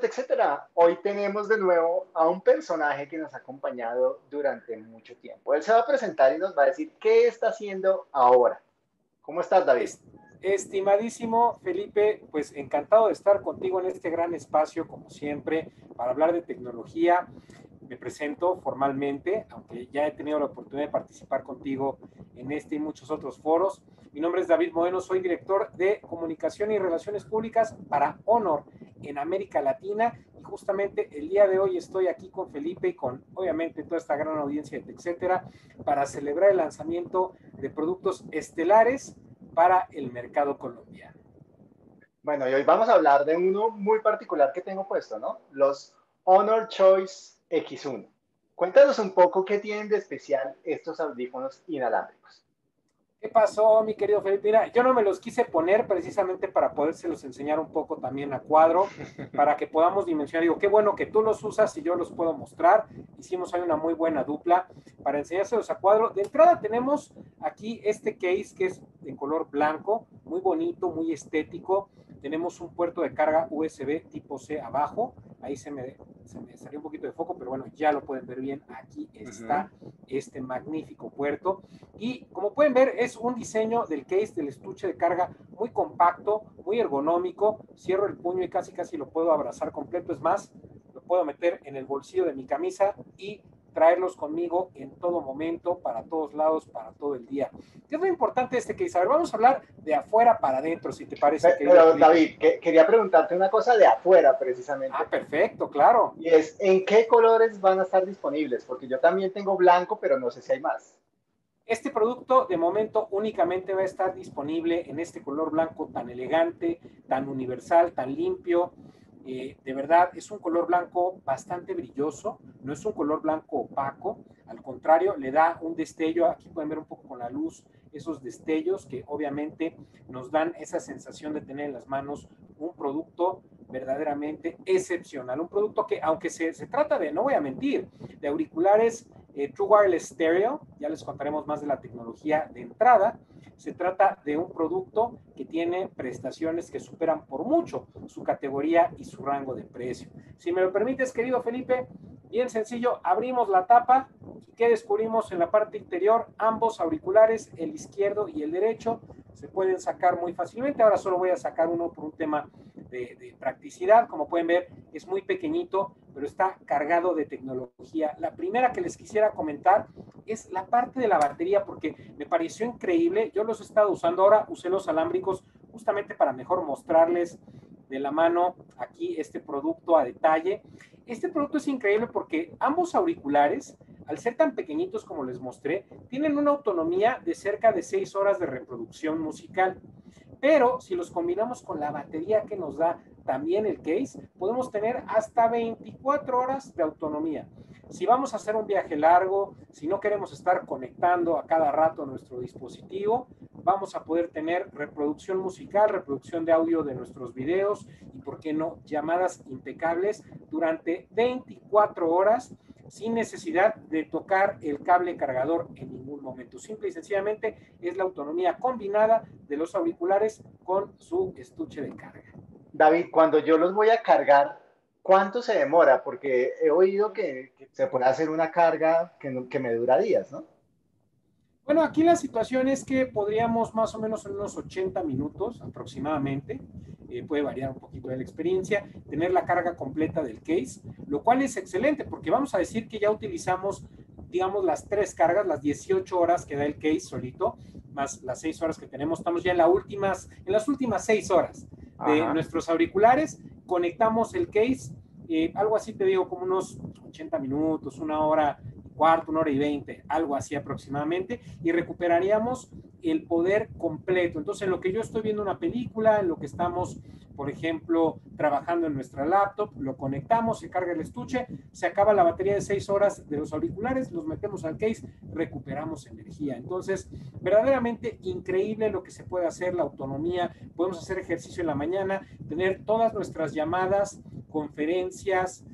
de TechCetera, hoy tenemos de nuevo a un personaje que nos ha acompañado durante mucho tiempo. Él se va a presentar y nos va a decir qué está haciendo ahora. ¿Cómo estás, David? Estimadísimo Felipe, pues encantado de estar contigo en este gran espacio, como siempre, para hablar de tecnología. Me presento formalmente, aunque ya he tenido la oportunidad de participar contigo en este y muchos otros foros. Mi nombre es David Moreno, soy director de Comunicación y Relaciones Públicas para Honor en América Latina. Y justamente el día de hoy estoy aquí con Felipe y con, obviamente, toda esta gran audiencia de TechCetera para celebrar el lanzamiento de productos estelares para el mercado colombiano. Bueno, y hoy vamos a hablar de uno muy particular que tengo puesto, ¿no? Los Honor Choice X1. Cuéntanos un poco qué tienen de especial estos audífonos inalámbricos. ¿Qué pasó, mi querido Felipe? Mira, yo no me los quise poner precisamente para podérselos enseñar un poco también a cuadro, para que podamos dimensionar. Digo, qué bueno que tú los usas y yo los puedo mostrar. Hicimos ahí una muy buena dupla para enseñárselos a cuadro. De entrada tenemos aquí este case que es en color blanco, muy bonito, muy estético. Tenemos un puerto de carga USB tipo C abajo. Ahí se me salió un poquito de foco, pero bueno, ya lo pueden ver bien. Aquí está este magnífico puerto. Y como pueden ver, es un diseño del case, del estuche de carga, muy compacto, muy ergonómico. Cierro el puño y casi lo puedo abrazar completo. Es más, lo puedo meter en el bolsillo de mi camisa y traerlos conmigo en todo momento, para todos lados, para todo el día. ¿Qué es lo importante de este case? A ver, vamos a hablar de afuera para adentro, si te parece. Pero David, quería preguntarte una cosa de afuera, precisamente. Ah, perfecto, claro. Y es, ¿en qué colores van a estar disponibles? Porque yo también tengo blanco, pero no sé si hay más. Este producto, de momento, únicamente va a estar disponible en este color blanco tan elegante, tan universal, tan limpio. De verdad, es un color blanco bastante brilloso, no es un color blanco opaco, al contrario, le da un destello. Aquí pueden ver un poco con la luz esos destellos que obviamente nos dan esa sensación de tener en las manos un producto verdaderamente excepcional, un producto que, aunque se trata de, no voy a mentir, de auriculares True Wireless Stereo, ya les contaremos más de la tecnología de entrada. Se trata de un producto que tiene prestaciones que superan por mucho su categoría y su rango de precio. Si me lo permites, querido Felipe, bien sencillo, abrimos la tapa. ¿Qué descubrimos en la parte interior? Ambos auriculares, el izquierdo y el derecho, se pueden sacar muy fácilmente. Ahora solo voy a sacar uno por un tema de practicidad. Como pueden ver, es muy pequeñito, pero está cargado de tecnología. La primera que les quisiera comentar es la parte de la batería, porque me pareció increíble. Yo los he estado usando, ahora usé los alámbricos justamente para mejor mostrarles de la mano aquí este producto a detalle. Este producto es increíble porque ambos auriculares, al ser tan pequeñitos como les mostré, tienen una autonomía de cerca de 6 horas de reproducción musical. Pero si los combinamos con la batería que nos da también el case, podemos tener hasta 24 horas de autonomía. Si vamos a hacer un viaje largo, si no queremos estar conectando a cada rato nuestro dispositivo, vamos a poder tener reproducción musical, reproducción de audio de nuestros videos y, ¿por qué no?, llamadas impecables durante 24 horas sin necesidad de tocar el cable cargador en ningún momento. Simple y sencillamente es la autonomía combinada de los auriculares con su estuche de carga. David, cuando yo los voy a cargar, ¿cuánto se demora? Porque he oído que se puede hacer una carga que me dura días, ¿no? Bueno, aquí la situación es que podríamos más o menos en unos 80 minutos aproximadamente, puede variar un poquito de la experiencia, tener la carga completa del case, lo cual es excelente porque vamos a decir que ya utilizamos, digamos, las 3 cargas, las 18 horas que da el case solito, más las 6 horas que tenemos. Estamos ya en las últimas 6 horas de nuestros auriculares. Conectamos el case, algo así te digo, como unos 80 minutos, 1 hora y cuarto, 1 hora y 20, algo así aproximadamente, y recuperaríamos el poder completo. Entonces, en lo que yo estoy viendo una película, en lo que estamos, por ejemplo, trabajando en nuestra laptop, lo conectamos, se carga el estuche, se acaba la batería de 6 horas de los auriculares, los metemos al case, recuperamos energía. Entonces, verdaderamente increíble lo que se puede hacer, la autonomía. Podemos hacer ejercicio en la mañana, tener todas nuestras llamadas, conferencias,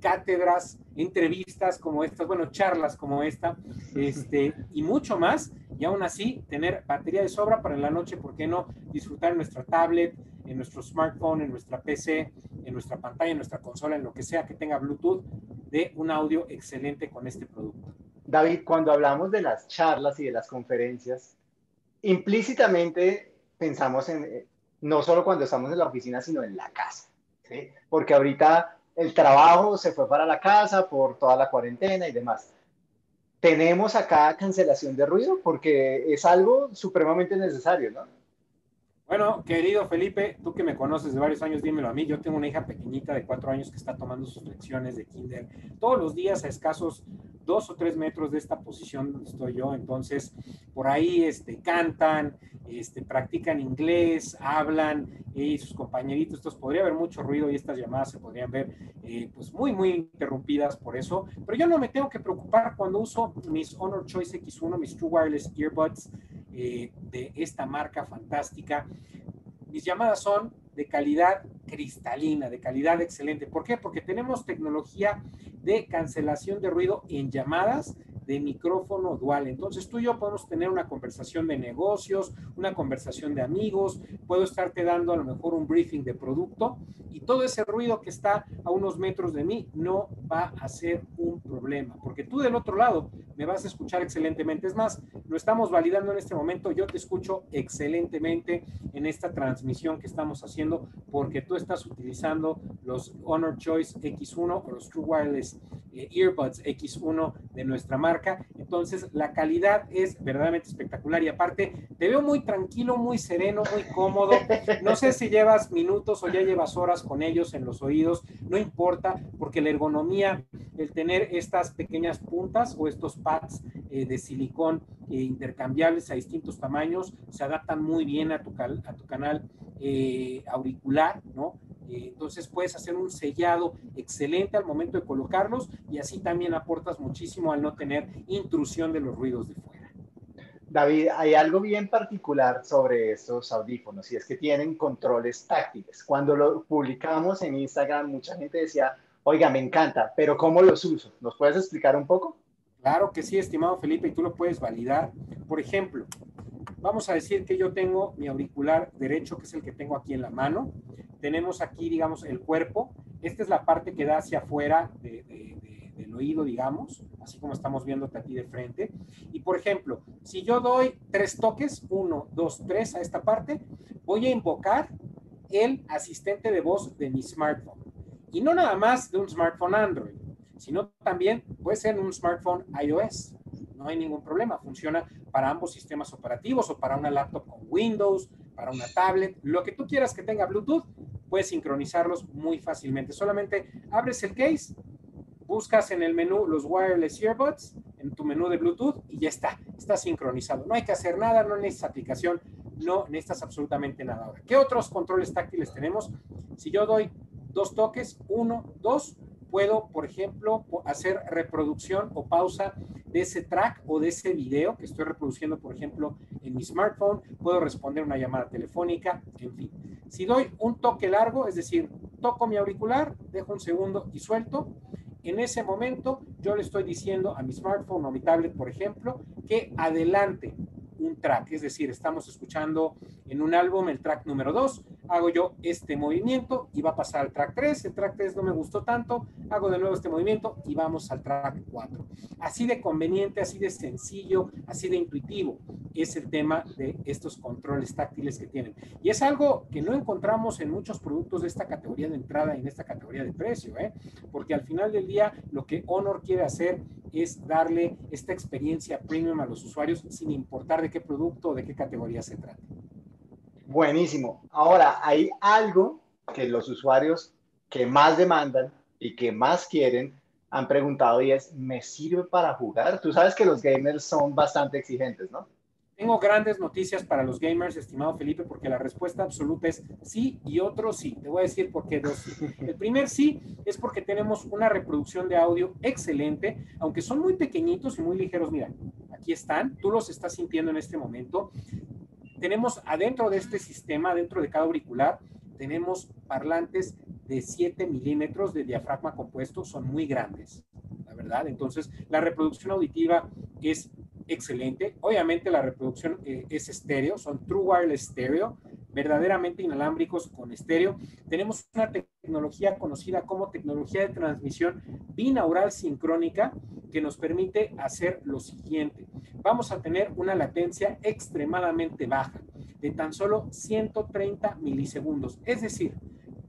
cátedras, entrevistas como estas, bueno, charlas como esta, y mucho más, y aún así tener batería de sobra para en la noche, ¿por qué no?, disfrutar en nuestra tablet, en nuestro smartphone, en nuestra PC, en nuestra pantalla, en nuestra consola, en lo que sea que tenga Bluetooth, de un audio excelente con este producto. David, cuando hablamos de las charlas y de las conferencias, implícitamente pensamos en, no solo cuando estamos en la oficina, sino en la casa, ¿sí? Porque ahorita el trabajo se fue para la casa por toda la cuarentena y demás. Tenemos acá cancelación de ruido porque es algo supremamente necesario, ¿no? Bueno, querido Felipe, tú que me conoces de varios años, dímelo a mí. Yo tengo una hija pequeñita de 4 años que está tomando sus lecciones de kinder todos los días a escasos 2 o 3 metros de esta posición donde estoy yo. Entonces, por ahí cantan, practican inglés, hablan, y sus compañeritos. Entonces, podría haber mucho ruido y estas llamadas se podrían ver pues muy, muy interrumpidas por eso. Pero yo no me tengo que preocupar cuando uso mis Honor Choice X1, mis True Wireless Earbuds de esta marca fantástica. Mis llamadas son de calidad cristalina, de calidad excelente. ¿Por qué? Porque tenemos tecnología de cancelación de ruido en llamadas de micrófono dual. Entonces tú y yo podemos tener una conversación de negocios, una conversación de amigos, puedo estarte dando a lo mejor un briefing de producto y todo ese ruido que está a unos metros de mí no va a ser un problema, porque tú del otro lado me vas a escuchar excelentemente. Es más, lo estamos validando en este momento, yo te escucho excelentemente en esta transmisión que estamos haciendo porque tú estás utilizando los Honor Choice X1 o los True Wireless Earbuds X1 de nuestra marca. Entonces la calidad es verdaderamente espectacular y aparte te veo muy tranquilo, muy sereno, muy cómodo. No sé si llevas minutos o ya llevas horas con ellos en los oídos, no importa, porque la ergonomía, el tener estas pequeñas puntas o estos pads de silicón intercambiables a distintos tamaños, se adaptan muy bien a tu canal auricular, ¿no? Entonces puedes hacer un sellado excelente al momento de colocarlos y así también aportas muchísimo al no tener intrusión de los ruidos de fuera. David, hay algo bien particular sobre estos audífonos y es que tienen controles táctiles. Cuando lo publicamos en Instagram, mucha gente decía, oiga, me encanta, pero ¿cómo los uso? ¿Nos puedes explicar un poco? Claro que sí, estimado Felipe, y tú lo puedes validar. Por ejemplo, vamos a decir que yo tengo mi auricular derecho, que es el que tengo aquí en la mano. Tenemos aquí, digamos, el cuerpo. Esta es la parte que da hacia afuera del oído, digamos, así como estamos viéndote a ti de frente. Y, por ejemplo, si yo doy 3 toques, 1, 2, 3 a esta parte, voy a invocar el asistente de voz de mi smartphone. Y no nada más de un smartphone Android, sino también puede ser un smartphone iOS. No hay ningún problema, funciona para ambos sistemas operativos o para una laptop con Windows, para una tablet, lo que tú quieras que tenga Bluetooth, puedes sincronizarlos muy fácilmente. Solamente abres el case, buscas en el menú los wireless earbuds, en tu menú de Bluetooth y ya está sincronizado. No hay que hacer nada, no necesitas aplicación, no necesitas absolutamente nada. Ahora, ¿qué otros controles táctiles tenemos? Si yo doy 2 toques, 1, 2, puedo, por ejemplo, hacer reproducción o pausa de ese track o de ese video que estoy reproduciendo, por ejemplo, en mi smartphone. Puedo responder una llamada telefónica, en fin. Si doy un toque largo, es decir, toco mi auricular, dejo un segundo y suelto, en ese momento yo le estoy diciendo a mi smartphone o mi tablet, por ejemplo, que adelante un track. Es decir, estamos escuchando en un álbum el track número 2, hago yo este movimiento y va a pasar al track 3, el track 3 no me gustó tanto, hago de nuevo este movimiento y vamos al track 4. Así de conveniente, así de sencillo, así de intuitivo es el tema de estos controles táctiles que tienen. Y es algo que no encontramos en muchos productos de esta categoría de entrada y en esta categoría de precio, porque al final del día lo que Honor quiere hacer es darle esta experiencia premium a los usuarios sin importar de qué producto o de qué categoría se trate. Buenísimo. Ahora, hay algo que los usuarios que más demandan y que más quieren han preguntado y es, ¿me sirve para jugar? Tú sabes que los gamers son bastante exigentes, ¿no? Tengo grandes noticias para los gamers, estimado Felipe, porque la respuesta absoluta es sí y otro sí. Te voy a decir por qué 2 sí. El primer sí es porque tenemos una reproducción de audio excelente, aunque son muy pequeñitos y muy ligeros. Mira, aquí están, tú los estás sintiendo en este momento. Tenemos adentro de este sistema, dentro de cada auricular, tenemos parlantes de 7 milímetros de diafragma compuesto, son muy grandes, la verdad. Entonces, la reproducción auditiva es excelente. Obviamente la reproducción es estéreo, son True Wireless Stereo, verdaderamente inalámbricos con estéreo. Tenemos una tecnología conocida como tecnología de transmisión binaural sincrónica que nos permite hacer lo siguiente. Vamos a tener una latencia extremadamente baja de tan solo 130 milisegundos. Es decir,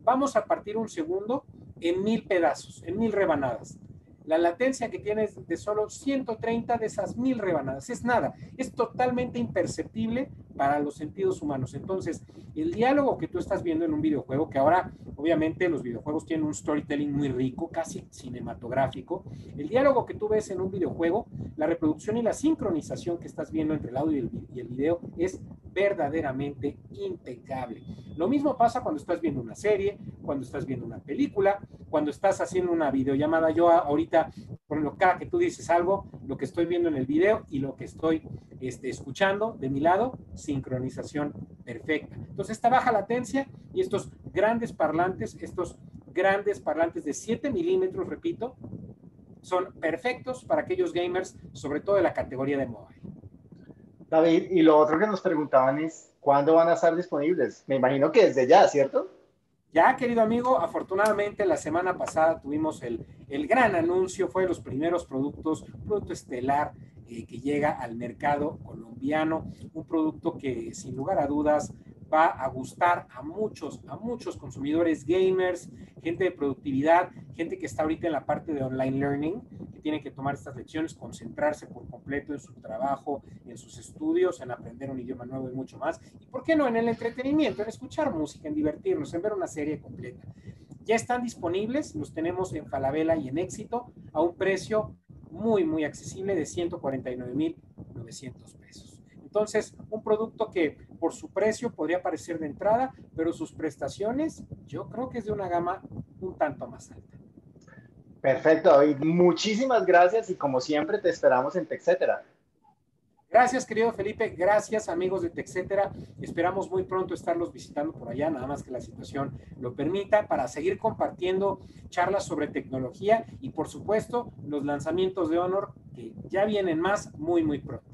vamos a partir un segundo en 1000 pedazos, en 1000 rebanadas. La latencia que tiene es de solo 130 de esas 1000 rebanadas. Es nada, es totalmente imperceptible para los sentidos humanos. Entonces, el diálogo que tú estás viendo en un videojuego, que ahora obviamente los videojuegos tienen un storytelling muy rico, casi cinematográfico. El diálogo que tú ves en un videojuego, la reproducción y la sincronización que estás viendo entre el audio y el video es verdaderamente impecable. Lo mismo pasa cuando estás viendo una serie, cuando estás viendo una película, cuando estás haciendo una videollamada. Yo ahorita, por ejemplo, cada que tú dices algo, lo que estoy viendo en el video y lo que estoy escuchando de mi lado, sincronización perfecta. Entonces, esta baja latencia y estos grandes parlantes de 7 milímetros, repito, son perfectos para aquellos gamers, sobre todo de la categoría de mobile. David, y lo otro que nos preguntaban es, ¿cuándo van a estar disponibles? Me imagino que desde ya, ¿cierto? Ya, querido amigo, afortunadamente la semana pasada tuvimos el gran anuncio, fue de los primeros productos, un producto estelar que llega al mercado colombiano, un producto que sin lugar a dudas va a gustar a muchos consumidores gamers, gente de productividad, gente que está ahorita en la parte de online learning, que tiene que tomar estas lecciones, concentrarse por completo en su trabajo, en sus estudios, en aprender un idioma nuevo y mucho más. Y por qué no, en el entretenimiento, en escuchar música, en divertirnos, en ver una serie completa. Ya están disponibles, los tenemos en Falabella y en Éxito a un precio muy, muy accesible de 149.900 pesos. Entonces, un producto que por su precio podría parecer de entrada, pero sus prestaciones yo creo que es de una gama un tanto más alta. Perfecto, David. Muchísimas gracias y como siempre te esperamos en TechCetera. Gracias, querido Felipe. Gracias, amigos de TechCetera. Esperamos muy pronto estarlos visitando por allá, nada más que la situación lo permita, para seguir compartiendo charlas sobre tecnología y, por supuesto, los lanzamientos de Honor, que ya vienen más muy, muy pronto.